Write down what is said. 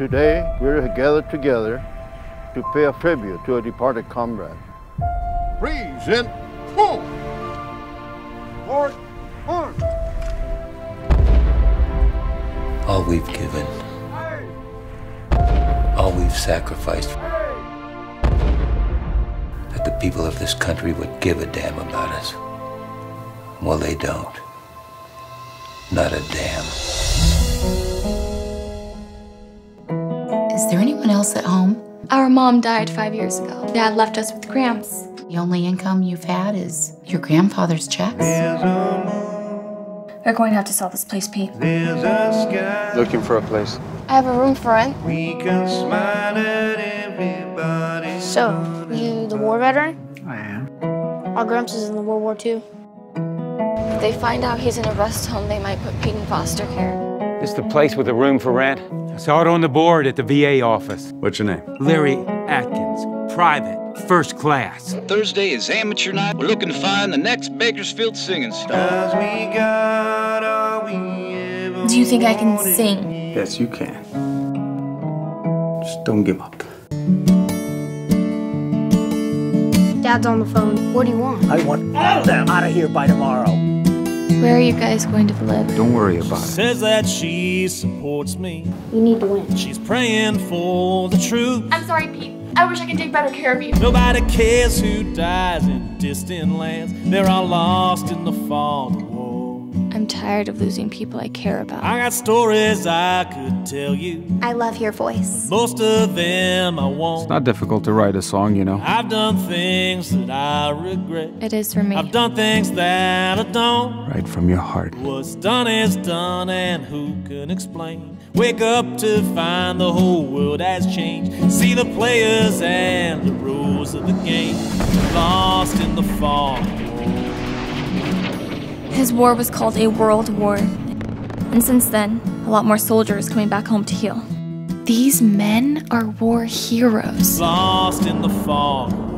Today, we are gathered together to pay a tribute to a departed comrade. Present. Lord, all we've given, all we've sacrificed, that the people of this country would give a damn about us. Well, they don't. Not a damn. Is there anyone else at home? Our mom died 5 years ago. Dad left us with cramps. The only income you've had is your grandfather's checks. We're going to have to sell this place, Pete. Looking for a place. I have a room for rent. We can smile at everybody. So, you the war veteran? I am. Our Gramps is in the World War II. If they find out he's in a rest home, they might put Pete in foster care. It's the place with a room for rent. I saw it on the board at the VA office. What's your name? Larry Atkins, private. First class. Thursday is amateur night. We're looking to find the next Bakersfield singing star. Do you think I can sing? Yes, you can. Just don't give up. Dad's on the phone. What do you want? I want all of them out of here by tomorrow. Where are you guys going to live? Don't worry about it. Says that she supports me. You need to win. She's praying for the truth. I'm sorry, Pete. I wish I could take better care of you. Nobody cares who dies in distant lands. They're all lost in the fog of war. I'm tired of losing people I care about. I got stories I could tell you. I love your voice. Most of them I won't. It's not difficult to write a song, you know. I've done things that I regret. It is for me. I've done things that I don't. Right from your heart. What's done is done, and who can explain? Wake up to find the whole world has changed. See the players and the rules of the game, lost in the fog. His war was called a world war, and since then, a lot more soldiers coming back home to heal. These men are war heroes. Lost in the fog.